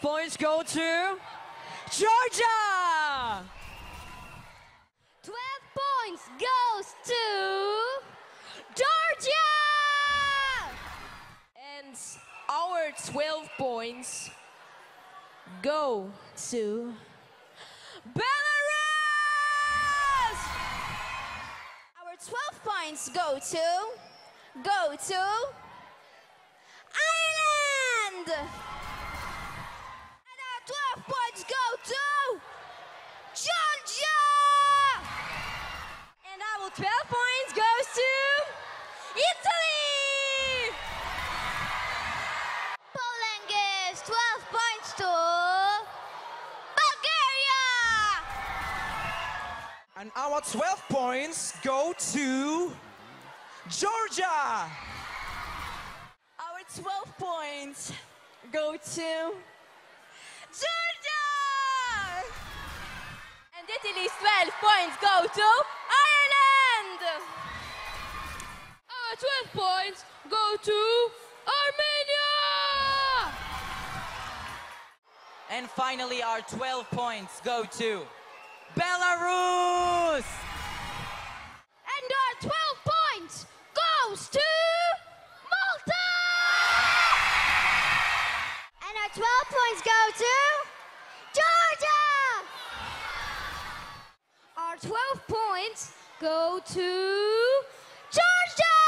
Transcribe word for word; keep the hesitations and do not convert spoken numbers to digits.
points go to Georgia! twelve points goes to Georgia! And our twelve points go to Belarus! Our twelve points go to, go to Ireland! And our twelve points go to Georgia! And our twelve points goes to Italy! Poland gives twelve points to and our twelve points go to Georgia! Our twelve points go to Georgia! And Italy's twelve points go to Ireland! Our twelve points go to Armenia! And finally, our twelve points go to Belarus! And our twelve points goes to Malta! And our twelve points go to Georgia! Our twelve points go to Georgia!